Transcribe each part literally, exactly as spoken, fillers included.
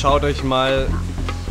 Schaut euch mal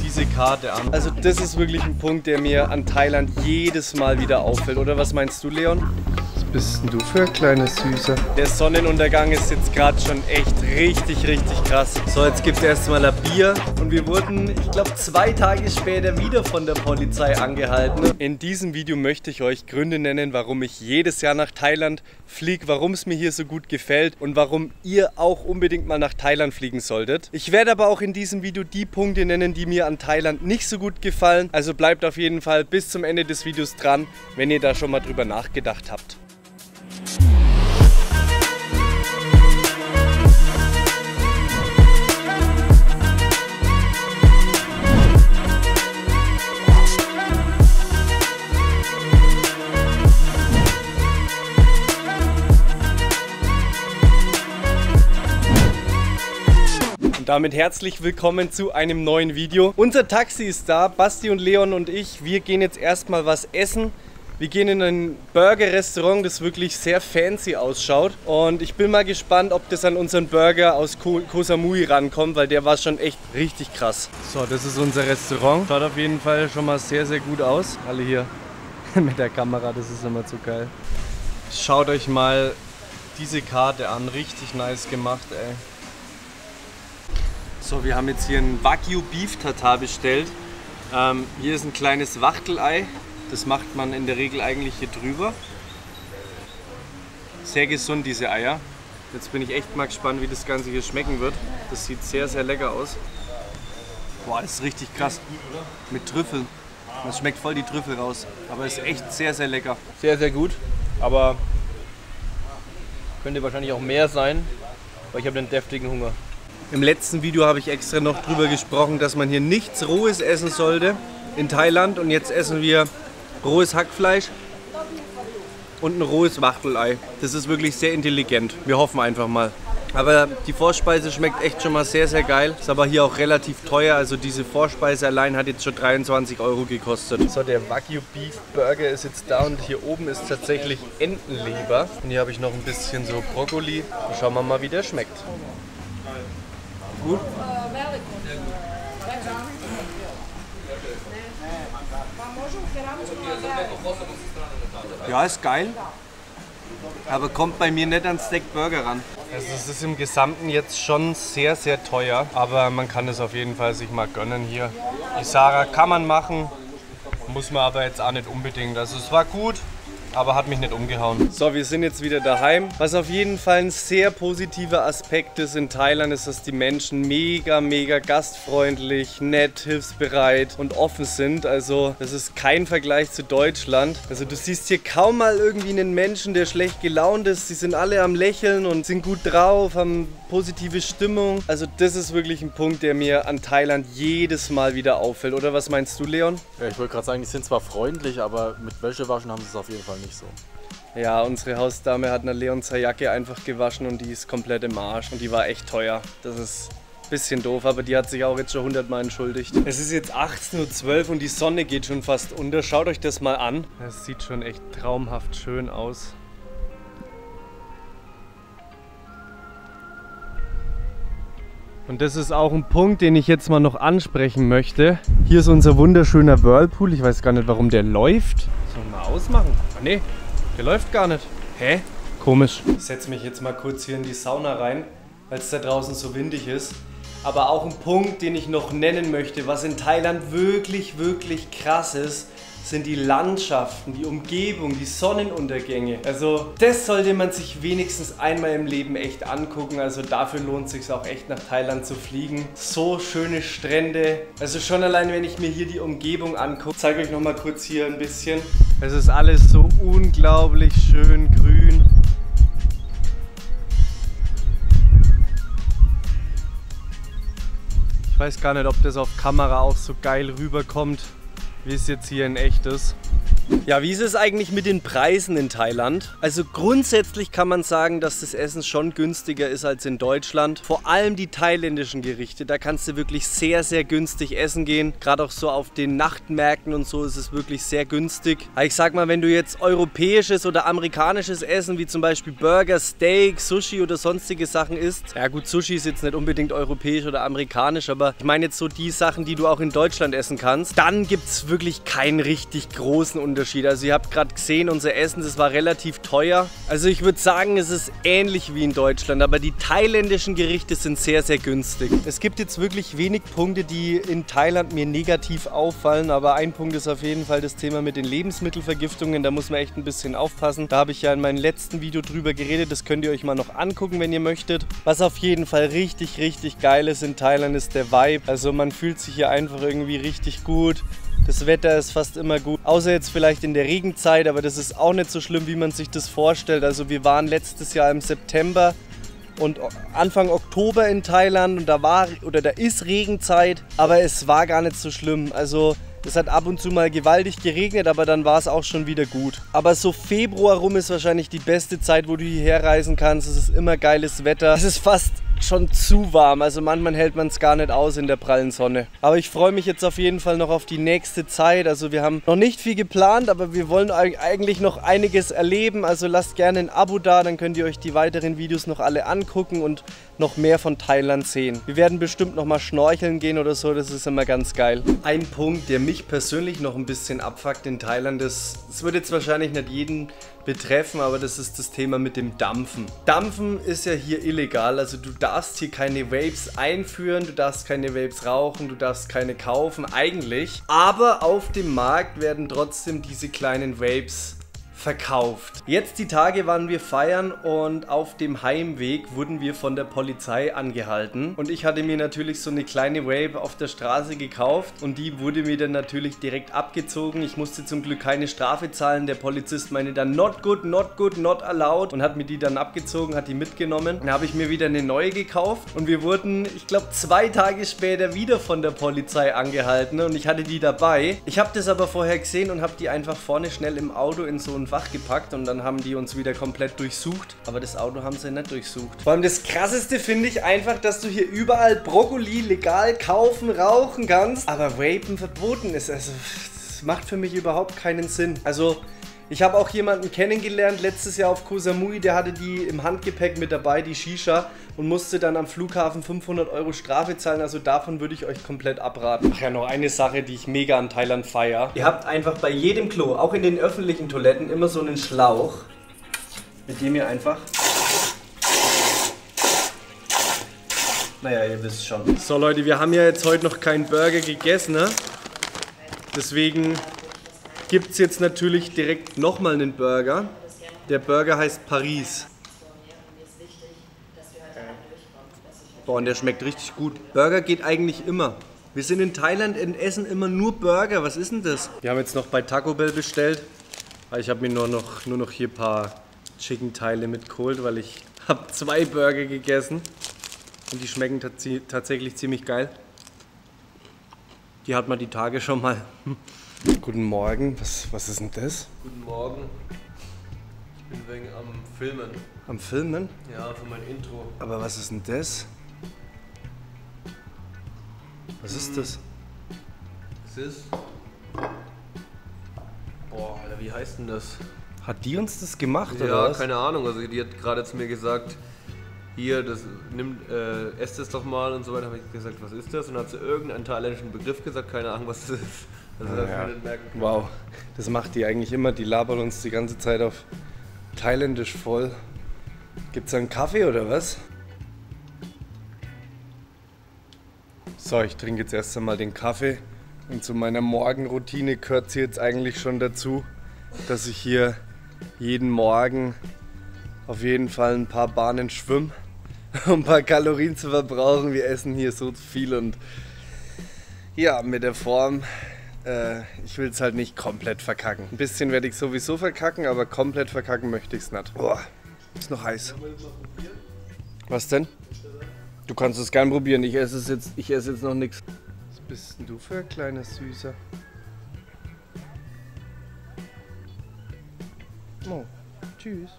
diese Karte an. Also das ist wirklich ein Punkt, der mir an Thailand jedes Mal wieder auffällt, oder? Was meinst du, Leon? Was bist denn du für ein kleiner Süßer? Der Sonnenuntergang ist jetzt gerade schon echt richtig, richtig krass. So, jetzt gibt es erstmal ein Bier. Und wir wurden, ich glaube, zwei Tage später wieder von der Polizei angehalten. In diesem Video möchte ich euch Gründe nennen, warum ich jedes Jahr nach Thailand fliege, warum es mir hier so gut gefällt und warum ihr auch unbedingt mal nach Thailand fliegen solltet. Ich werde aber auch in diesem Video die Punkte nennen, die mir an Thailand nicht so gut gefallen. Also bleibt auf jeden Fall bis zum Ende des Videos dran, wenn ihr da schon mal drüber nachgedacht habt. Damit herzlich willkommen zu einem neuen Video. Unser Taxi ist da, Basti und Leon und ich. Wir gehen jetzt erstmal was essen. Wir gehen in ein Burger-Restaurant, das wirklich sehr fancy ausschaut. Und ich bin mal gespannt, ob das an unseren Burger aus Koh Samui rankommt, weil der war schon echt richtig krass. So, das ist unser Restaurant. Schaut auf jeden Fall schon mal sehr, sehr gut aus. Alle hier mit der Kamera, das ist immer zu geil. Schaut euch mal diese Karte an. Richtig nice gemacht, ey. So, wir haben jetzt hier einen Wagyu Beef Tartar bestellt. Ähm, hier ist ein kleines Wachtelei. Das macht man in der Regel eigentlich hier drüber. Sehr gesund, diese Eier. Jetzt bin ich echt mal gespannt, wie das Ganze hier schmecken wird. Das sieht sehr, sehr lecker aus. Boah, das ist richtig krass. Mit Trüffeln. Man schmeckt voll die Trüffel raus. Aber ist echt sehr, sehr lecker. Sehr, sehr gut. Aber könnte wahrscheinlich auch mehr sein, weil ich habe einen deftigen Hunger. Im letzten Video habe ich extra noch drüber gesprochen, dass man hier nichts Rohes essen sollte in Thailand. Und jetzt essen wir rohes Hackfleisch und ein rohes Wachtelei. Das ist wirklich sehr intelligent. Wir hoffen einfach mal. Aber die Vorspeise schmeckt echt schon mal sehr, sehr geil. Ist aber hier auch relativ teuer. Also diese Vorspeise allein hat jetzt schon dreiundzwanzig Euro gekostet. So, der Wagyu Beef Burger ist jetzt da und hier oben ist tatsächlich Entenleber. Und hier habe ich noch ein bisschen so Brokkoli. Schauen wir mal, wie der schmeckt. Gut. Ja, ist geil, aber kommt bei mir nicht an Stack Burger ran. Also es ist im Gesamten jetzt schon sehr, sehr teuer, aber man kann es auf jeden Fall sich mal gönnen hier. Die Sarah kann man machen, muss man aber jetzt auch nicht unbedingt. Also es war gut, aber hat mich nicht umgehauen. So, wir sind jetzt wieder daheim. Was auf jeden Fall ein sehr positiver Aspekt ist in Thailand, ist, dass die Menschen mega, mega gastfreundlich, nett, hilfsbereit und offen sind. Also das ist kein Vergleich zu Deutschland. Also du siehst hier kaum mal irgendwie einen Menschen, der schlecht gelaunt ist. Sie sind alle am Lächeln und sind gut drauf, haben positive Stimmung. Also das ist wirklich ein Punkt, der mir an Thailand jedes Mal wieder auffällt. Oder was meinst du, Leon? Ja, ich wollte gerade sagen, die sind zwar freundlich, aber mit Wäschewaschen haben sie es auf jeden Fall nicht so. Ja, unsere Hausdame hat eine Leon seine Jacke einfach gewaschen und die ist komplett im Arsch und die war echt teuer. Das ist ein bisschen doof, aber die hat sich auch jetzt schon hundertmal entschuldigt. Es ist jetzt achtzehn Uhr zwölf und die Sonne geht schon fast unter. Schaut euch das mal an. Es sieht schon echt traumhaft schön aus. Und das ist auch ein Punkt, den ich jetzt mal noch ansprechen möchte. Hier ist unser wunderschöner Whirlpool. Ich weiß gar nicht, warum der läuft. Sollen wir mal ausmachen? Ah, nee, der läuft gar nicht. Hä? Komisch. Ich setze mich jetzt mal kurz hier in die Sauna rein, weil es da draußen so windig ist. Aber auch ein Punkt, den ich noch nennen möchte, was in Thailand wirklich, wirklich krass ist, sind die Landschaften, die Umgebung, die Sonnenuntergänge. Also das sollte man sich wenigstens einmal im Leben echt angucken. Also dafür lohnt es sich auch echt nach Thailand zu fliegen. So schöne Strände. Also schon allein, wenn ich mir hier die Umgebung angucke. Ich zeige euch nochmal kurz hier ein bisschen. Es ist alles so unglaublich schön grün. Ich weiß gar nicht, ob das auf Kamera auch so geil rüberkommt, wie es jetzt hier in echt ist. Ja, wie ist es eigentlich mit den Preisen in Thailand? Also grundsätzlich kann man sagen, dass das Essen schon günstiger ist als in Deutschland. Vor allem die thailändischen Gerichte, da kannst du wirklich sehr, sehr günstig essen gehen. Gerade auch so auf den Nachtmärkten und so ist es wirklich sehr günstig. Aber ich sag mal, wenn du jetzt europäisches oder amerikanisches Essen, wie zum Beispiel Burger, Steak, Sushi oder sonstige Sachen isst, ja gut, Sushi ist jetzt nicht unbedingt europäisch oder amerikanisch, aber ich meine jetzt so die Sachen, die du auch in Deutschland essen kannst, dann gibt es wirklich keinen richtig großen Unterschied. Also ihr habt gerade gesehen, unser Essen, das war relativ teuer. Also ich würde sagen, es ist ähnlich wie in Deutschland, aber die thailändischen Gerichte sind sehr, sehr günstig. Es gibt jetzt wirklich wenig Punkte, die in Thailand mir negativ auffallen, aber ein Punkt ist auf jeden Fall das Thema mit den Lebensmittelvergiftungen. Da muss man echt ein bisschen aufpassen. Da habe ich ja in meinem letzten Video drüber geredet, das könnt ihr euch mal noch angucken, wenn ihr möchtet. Was auf jeden Fall richtig, richtig geil ist in Thailand, ist der Vibe. Also man fühlt sich hier einfach irgendwie richtig gut. Das Wetter ist fast immer gut, außer jetzt vielleicht in der Regenzeit, aber das ist auch nicht so schlimm, wie man sich das vorstellt. Also wir waren letztes Jahr im September und Anfang Oktober in Thailand und da war oder da ist Regenzeit, aber es war gar nicht so schlimm. Also es hat ab und zu mal gewaltig geregnet, aber dann war es auch schon wieder gut. Aber so Februar rum ist wahrscheinlich die beste Zeit, wo du hierher reisen kannst. Es ist immer geiles Wetter. Es ist fast schon zu warm, also manchmal hält man es gar nicht aus in der prallen Sonne. Aber ich freue mich jetzt auf jeden Fall noch auf die nächste Zeit. Also wir haben noch nicht viel geplant, aber wir wollen eigentlich noch einiges erleben. Also lasst gerne ein Abo da, dann könnt ihr euch die weiteren Videos noch alle angucken und noch mehr von Thailand sehen. Wir werden bestimmt noch mal schnorcheln gehen oder so, das ist immer ganz geil. Ein Punkt, der mich persönlich noch ein bisschen abfuckt in Thailand, das, das wird jetzt wahrscheinlich nicht jeden betreffen, aber das ist das Thema mit dem Dampfen. Dampfen ist ja hier illegal, also du darfst hier keine Vapes einführen, du darfst keine Vapes rauchen, du darfst keine kaufen, eigentlich. Aber auf dem Markt werden trotzdem diese kleinen Vapes verkauft. Jetzt die Tage waren wir feiern und auf dem Heimweg wurden wir von der Polizei angehalten und ich hatte mir natürlich so eine kleine Vape auf der Straße gekauft und die wurde mir dann natürlich direkt abgezogen. Ich musste zum Glück keine Strafe zahlen. Der Polizist meinte dann not good, not good, not allowed und hat mir die dann abgezogen, hat die mitgenommen. Dann habe ich mir wieder eine neue gekauft und wir wurden, ich glaube, zwei Tage später wieder von der Polizei angehalten und ich hatte die dabei. Ich habe das aber vorher gesehen und habe die einfach vorne schnell im Auto in so ein Fach gepackt und dann haben die uns wieder komplett durchsucht. Aber das Auto haben sie nicht durchsucht. Vor allem das Krasseste finde ich einfach, dass du hier überall Brokkoli legal kaufen, rauchen kannst, aber Vapen verboten ist. Also das macht für mich überhaupt keinen Sinn. Also ich habe auch jemanden kennengelernt letztes Jahr auf Koh Samui, der hatte die im Handgepäck mit dabei, die Shisha, und musste dann am Flughafen fünfhundert Euro Strafe zahlen, also davon würde ich euch komplett abraten. Ach ja, noch eine Sache, die ich mega an Thailand feiere. Ihr habt einfach bei jedem Klo, auch in den öffentlichen Toiletten, immer so einen Schlauch, mit dem ihr einfach... Naja, ihr wisst schon. So Leute, wir haben ja jetzt heute noch keinen Burger gegessen, ne? Deswegen gibt es jetzt natürlich direkt nochmal einen Burger. Der Burger heißt Paris. Boah, und der schmeckt richtig gut. Burger geht eigentlich immer. Wir sind in Thailand und essen immer nur Burger. Was ist denn das? Wir haben jetzt noch bei Taco Bell bestellt. Ich habe mir nur noch, nur noch hier ein paar Chicken-Teile mitgeholt, weil ich habe zwei Burger gegessen. Und die schmecken tats tatsächlich ziemlich geil. Die hat man die Tage schon mal... Guten Morgen, was, was ist denn das? Guten Morgen, ich bin wegen am Filmen. Am Filmen? Ja, für mein Intro. Aber was ist denn das? Was hm. ist das? Es ist... Boah, Alter, wie heißt denn das? Hat die uns das gemacht, ja, oder was? Ja, keine Ahnung, also die hat gerade zu mir gesagt, hier, das nimmt, äh, esst es doch mal und so weiter. Habe ich gesagt, was ist das? Und hat sie irgendeinen thailändischen Begriff gesagt, keine Ahnung, was das ist. Also, das ja. Wow, das macht die eigentlich immer, die labern uns die ganze Zeit auf Thailändisch voll. Gibt's da einen Kaffee oder was? So, ich trinke jetzt erst einmal den Kaffee und zu meiner Morgenroutine gehört es jetzt eigentlich schon dazu, dass ich hier jeden Morgen auf jeden Fall ein paar Bahnen schwimme, um ein paar Kalorien zu verbrauchen. Wir essen hier so viel und ja, mit der Form... Ich will es halt nicht komplett verkacken. Ein bisschen werde ich sowieso verkacken, aber komplett verkacken möchte ich es nicht. Boah, ist noch heiß. Was denn? Du kannst es gern probieren, ich esse es jetzt, ich esse jetzt noch nichts. Was bist denn du für ein kleiner Süßer? Tschüss.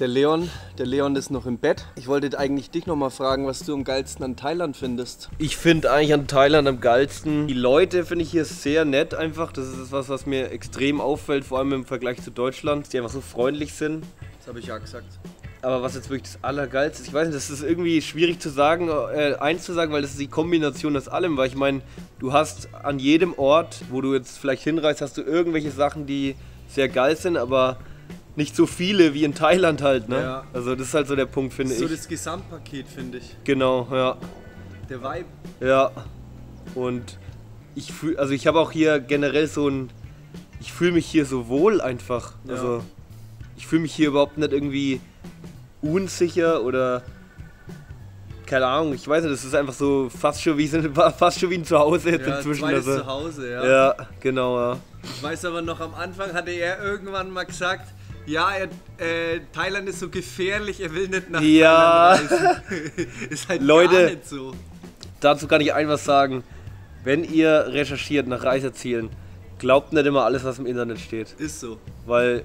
Der Leon, der Leon ist noch im Bett. Ich wollte eigentlich dich nochmal fragen, was du am geilsten an Thailand findest. Ich finde eigentlich an Thailand am geilsten. Die Leute finde ich hier sehr nett einfach. Das ist was, was mir extrem auffällt, vor allem im Vergleich zu Deutschland. Die einfach so freundlich sind. Das habe ich ja gesagt. Aber was jetzt wirklich das Allergeilste ist, ich weiß nicht, das ist irgendwie schwierig zu sagen, äh, eins zu sagen, weil das ist die Kombination aus allem, weil ich meine, du hast an jedem Ort, wo du jetzt vielleicht hinreist, hast du irgendwelche Sachen, die sehr geil sind, aber nicht so viele wie in Thailand halt, ne? Ja. Also das ist halt so der Punkt, finde ich. So das Gesamtpaket, finde ich. Genau, ja. Der Vibe. Ja. Und ich fühle, also ich habe auch hier generell so ein, ich fühle mich hier so wohl einfach. Ja. Also ich fühle mich hier überhaupt nicht irgendwie unsicher oder keine Ahnung, ich weiß nicht, das ist einfach so fast schon wie, fast schon wie ein Zuhause jetzt ja, inzwischen. Also. Zuhause, ja. Ja, genau, ja. Ich weiß aber noch, am Anfang hatte er irgendwann mal gesagt, ja, er, äh, Thailand ist so gefährlich, er will nicht nach ja. Thailand reisen. Ist halt Leute, gar nicht so. Dazu kann ich ein was sagen. Wenn ihr recherchiert nach Reisezielen, glaubt nicht immer alles, was im Internet steht. Ist so. Weil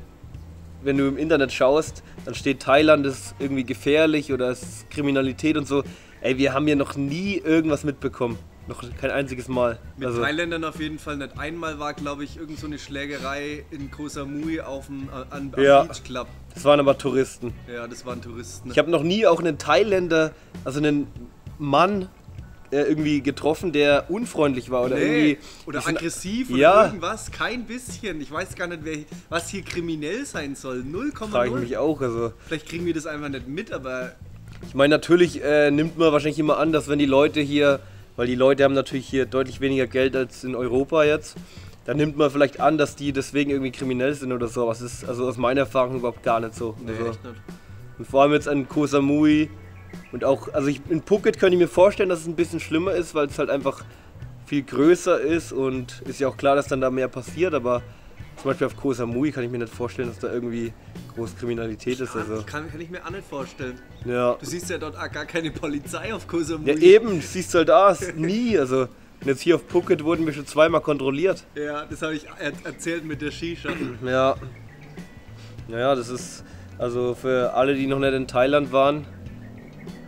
wenn du im Internet schaust, dann steht Thailand ist irgendwie gefährlich oder ist Kriminalität und so. Ey, wir haben hier noch nie irgendwas mitbekommen. Noch kein einziges Mal. Mit also. Thailändern auf jeden Fall nicht. Einmal war, glaube ich, irgend so eine Schlägerei in Koh Samui auf dem an, am ja, Beach Club. Das waren aber Touristen. Ja, das waren Touristen. Ich habe noch nie auch einen Thailänder, also einen Mann äh, irgendwie getroffen, der unfreundlich war oder nee, irgendwie. Oder aggressiv oder ja. irgendwas. Kein bisschen. Ich weiß gar nicht, wer, was hier kriminell sein soll. null Komma null. Frage ich mich auch. Also. Vielleicht kriegen wir das einfach nicht mit, aber. Ich meine, natürlich äh, nimmt man wahrscheinlich immer an, dass wenn die Leute hier. Weil die Leute haben natürlich hier deutlich weniger Geld als in Europa jetzt. Dann nimmt man vielleicht an, dass die deswegen irgendwie kriminell sind oder so. Das ist also aus meiner Erfahrung überhaupt gar nicht so. Nee, also. Echt nicht. Und vor allem jetzt an Koh Samui und auch, also ich, in Phuket könnte ich mir vorstellen, dass es ein bisschen schlimmer ist, weil es halt einfach viel größer ist und ist ja auch klar, dass dann da mehr passiert, aber zum Beispiel auf Koh Samui kann ich mir nicht vorstellen, dass da irgendwie groß Kriminalität ist. Also. Kann, kann ich mir auch nicht vorstellen. Ja. Du siehst ja dort auch gar keine Polizei auf Koh Samui. Ja eben, du siehst halt da nie. Also, und jetzt hier auf Phuket wurden wir schon zweimal kontrolliert. Ja, das habe ich er erzählt mit der Shisha. Ja. Naja, das ist, also für alle, die noch nicht in Thailand waren,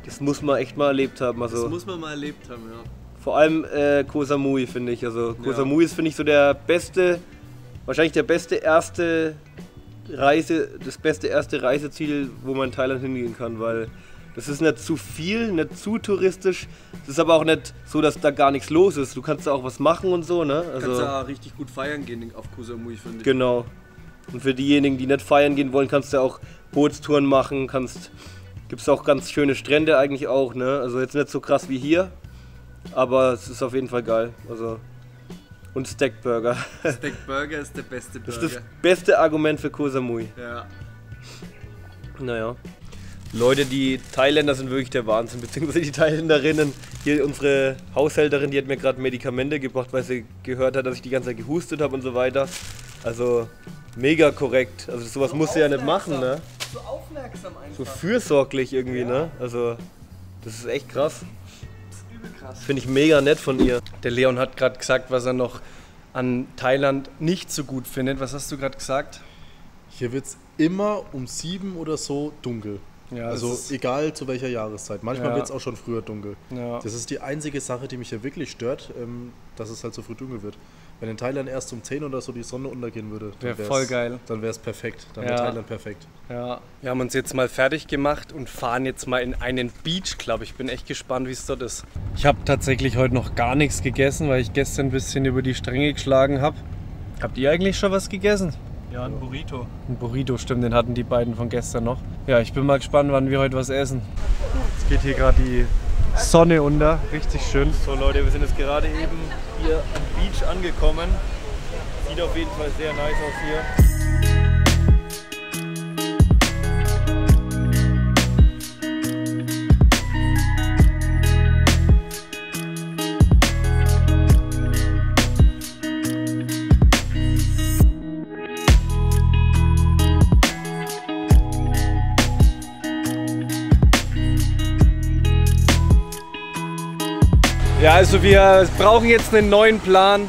das muss man echt mal erlebt haben. Also. Das muss man mal erlebt haben, ja. Vor allem äh, Koh Samui, finde ich. Also Koh Samui ja. ist, finde ich, so der beste... Wahrscheinlich der beste erste Reise, das beste erste Reiseziel, wo man in Thailand hingehen kann, weil das ist nicht zu viel, nicht zu touristisch. Es ist aber auch nicht so, dass da gar nichts los ist. Du kannst da auch was machen und so, ne? Also, kannst da richtig gut feiern gehen auf Koh Samui, finde ich. Genau. Und für diejenigen, die nicht feiern gehen wollen, kannst du auch Bootstouren machen, kannst, gibt's auch ganz schöne Strände eigentlich auch, ne? Also jetzt nicht so krass wie hier, aber es ist auf jeden Fall geil. Also. Und Stack Burger. Stack Burger ist der beste Burger. Das ist das beste Argument für Koh Samui. Ja. Naja. Leute, die Thailänder sind wirklich der Wahnsinn, beziehungsweise die Thailänderinnen. Hier unsere Haushälterin, die hat mir gerade Medikamente gebracht, weil sie gehört hat, dass ich die ganze Zeit gehustet habe und so weiter. Also mega korrekt. Also sowas musst du ja nicht machen, ne? So aufmerksam einfach. So fürsorglich irgendwie, ne? Also das ist echt krass. Finde ich mega nett von ihr. Der Leon hat gerade gesagt, was er noch an Thailand nicht so gut findet. Was hast du gerade gesagt? Hier wird es immer um sieben oder so dunkel. Ja, also egal zu welcher Jahreszeit. Manchmal ja. wird es auch schon früher dunkel. Ja. Das ist die einzige Sache, die mich hier wirklich stört, dass es halt so früh dunkel wird. Wenn in Thailand erst um zehn oder so die Sonne untergehen würde, dann wäre voll geil. Dann wäre es perfekt. Dann ja. wäre Thailand perfekt. Ja. Wir haben uns jetzt mal fertig gemacht und fahren jetzt mal in einen Beachclub. Ich bin echt gespannt, wie es dort ist. Ich habe tatsächlich heute noch gar nichts gegessen, weil ich gestern ein bisschen über die Stränge geschlagen habe. Habt ihr eigentlich schon was gegessen? Ja, ein Burrito. Ein Burrito, stimmt, den hatten die beiden von gestern noch. Ja, ich bin mal gespannt, wann wir heute was essen. Jetzt geht hier gerade die Sonne unter, richtig schön. So Leute, wir sind jetzt gerade eben hier am Beach angekommen. Sieht auf jeden Fall sehr nice aus hier. Ja, also wir brauchen jetzt einen neuen Plan.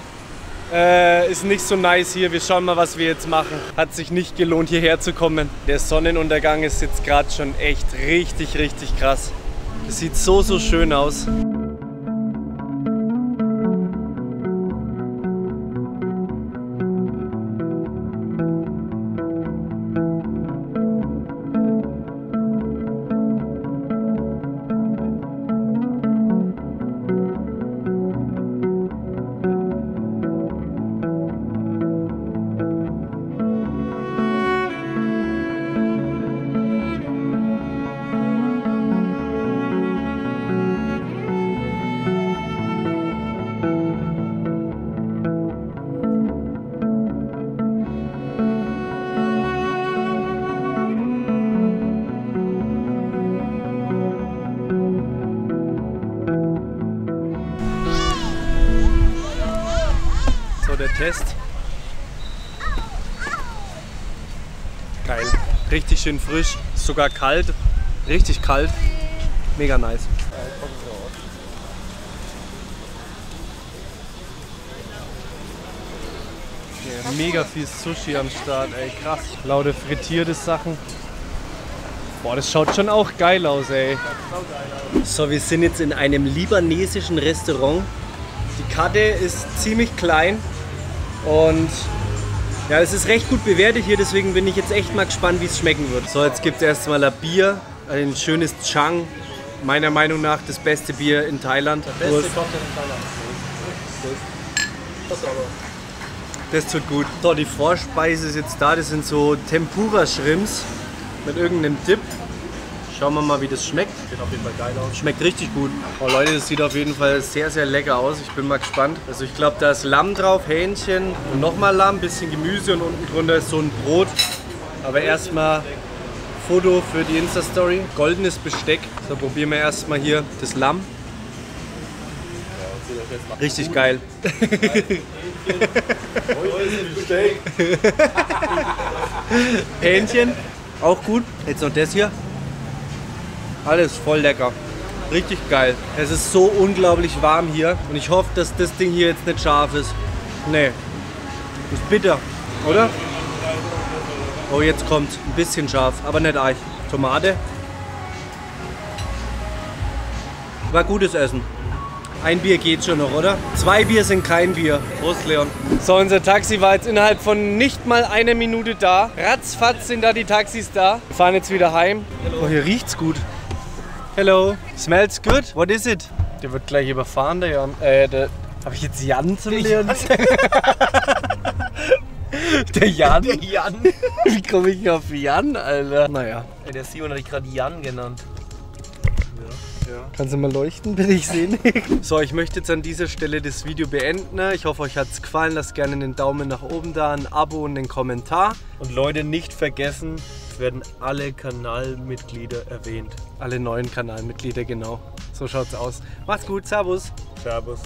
Äh, ist nicht so nice hier. Wir schauen mal, was wir jetzt machen. Hat sich nicht gelohnt, hierher zu kommen. Der Sonnenuntergang ist jetzt gerade schon echt richtig, richtig krass. Es sieht so, so schön aus. Der Test. Geil. Richtig schön frisch. Ist sogar kalt. Richtig kalt. Mega nice. Ja, mega viel Sushi am Start. Ey, krass. Laute frittierte Sachen. Boah, das schaut schon auch geil aus, ey. So, wir sind jetzt in einem libanesischen Restaurant. Die Karte ist ziemlich klein. Und ja, es ist recht gut bewertet hier, deswegen bin ich jetzt echt mal gespannt, wie es schmecken wird. So, jetzt gibt es erstmal ein Bier, ein schönes Chang. Meiner Meinung nach das beste Bier in Thailand. Das beste Cocktail in Thailand. Das, das tut gut. So, die Vorspeise ist jetzt da. Das sind so Tempura-Shrimps mit irgendeinem Dip. Schauen wir mal, wie das schmeckt. Sieht auf jeden Fall geil aus. Schmeckt richtig gut. Oh Leute, das sieht auf jeden Fall sehr, sehr lecker aus. Ich bin mal gespannt. Also ich glaube, da ist Lamm drauf, Hähnchen und nochmal Lamm, bisschen Gemüse und unten drunter ist so ein Brot. Aber erstmal Foto für die Insta-Story. Goldenes Besteck. So, probieren wir erstmal hier das Lamm. Richtig geil. Hähnchen, auch gut. Jetzt noch das hier. Alles voll lecker. Richtig geil. Es ist so unglaublich warm hier. Und ich hoffe, dass das Ding hier jetzt nicht scharf ist. Nee. Ist bitter, oder? Oh, jetzt kommt ein bisschen scharf, aber nicht arg. Tomate. War gutes Essen. Ein Bier geht schon noch, oder? Zwei Bier sind kein Bier. Prost, Leon. So, unser Taxi war jetzt innerhalb von nicht mal einer Minute da. Ratzfatz sind da die Taxis da. Wir fahren jetzt wieder heim. Hello. Oh, hier riecht's gut. Hello. Smells good? What is it? Der wird gleich überfahren, der Jan. Äh, der... Hab ich jetzt Jan zu Leon? Der Jan? Der Jan? Wie komme ich auf Jan, Alter? Naja. Der Simon hat dich gerade Jan genannt. Ja. Kannst du mal leuchten, bitte? Ich sehe nichts. So, ich möchte jetzt an dieser Stelle das Video beenden. Ich hoffe, euch hat es gefallen. Lasst gerne einen Daumen nach oben da, ein Abo und einen Kommentar. Und Leute, nicht vergessen, es werden alle Kanalmitglieder erwähnt. Alle neuen Kanalmitglieder, genau. So schaut's aus. Macht's gut, servus. Servus.